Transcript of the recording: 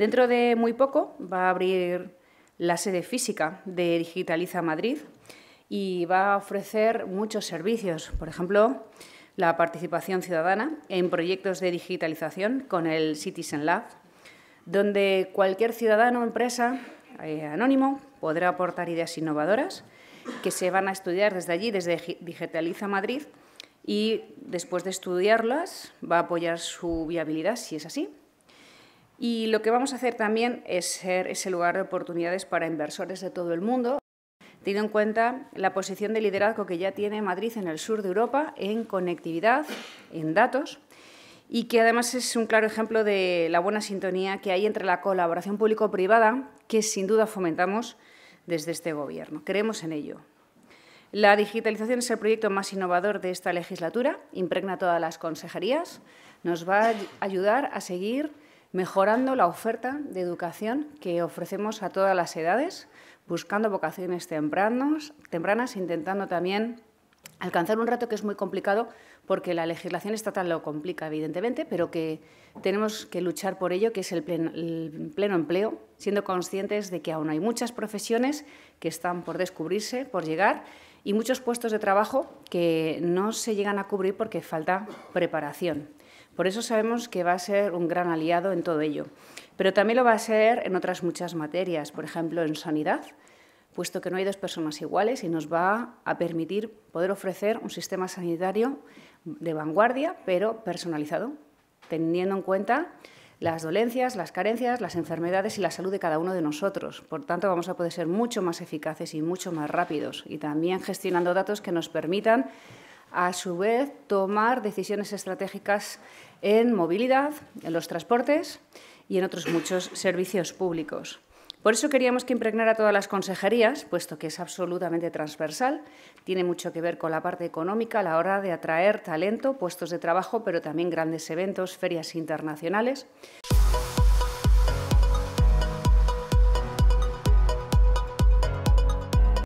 Dentro de muy poco va a abrir la sede física de Digitaliza Madrid y va a ofrecer muchos servicios, por ejemplo, la participación ciudadana en proyectos de digitalización con el Citizen Lab, donde cualquier ciudadano o empresa anónimo podrá aportar ideas innovadoras que se van a estudiar desde allí, desde Digitaliza Madrid, y después de estudiarlas va a apoyar su viabilidad, si es así. Y lo que vamos a hacer también es ser ese lugar de oportunidades para inversores de todo el mundo, teniendo en cuenta la posición de liderazgo que ya tiene Madrid en el sur de Europa en conectividad, en datos, y que además es un claro ejemplo de la buena sintonía que hay entre la colaboración público-privada, que sin duda fomentamos desde este Gobierno. Creemos en ello. La digitalización es el proyecto más innovador de esta legislatura, impregna todas las consejerías, nos va a ayudar a seguir mejorando la oferta de educación que ofrecemos a todas las edades, buscando vocaciones tempranas, intentando también alcanzar un reto que es muy complicado porque la legislación estatal lo complica, evidentemente, pero que tenemos que luchar por ello, que es el pleno empleo, siendo conscientes de que aún hay muchas profesiones que están por descubrirse, por llegar, y muchos puestos de trabajo que no se llegan a cubrir porque falta preparación. Por eso sabemos que va a ser un gran aliado en todo ello, pero también lo va a ser en otras muchas materias, por ejemplo, en sanidad, puesto que no hay dos personas iguales y nos va a permitir poder ofrecer un sistema sanitario de vanguardia, pero personalizado, teniendo en cuenta las dolencias, las carencias, las enfermedades y la salud de cada uno de nosotros. Por tanto, vamos a poder ser mucho más eficaces y mucho más rápidos, y también gestionando datos que nos permitan, a su vez, tomar decisiones estratégicas en movilidad, en los transportes y en otros muchos servicios públicos. Por eso queríamos que impregnara todas las consejerías, puesto que es absolutamente transversal, tiene mucho que ver con la parte económica a la hora de atraer talento, puestos de trabajo, pero también grandes eventos, ferias internacionales.